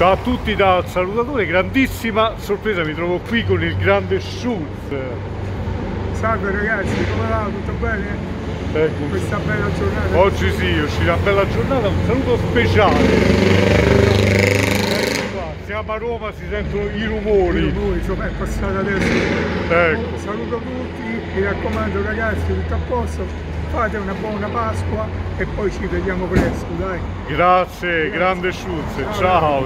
Ciao a tutti da Il Salutatore, grandissima sorpresa, mi trovo qui con il grande Schultz. Salve ragazzi, come va? Tutto bene? Ecco. Questa bella giornata. Oggi sì, uscirà una bella giornata, un saluto speciale. Ecco qua, siamo a Roma, si sentono i rumori. I rumori, insomma è passata adesso. Ecco. Saluto tutti, mi raccomando ragazzi, tutto a posto. Fate una buona Pasqua e poi ci vediamo presto, dai. Grazie, grande Schultz, ciao.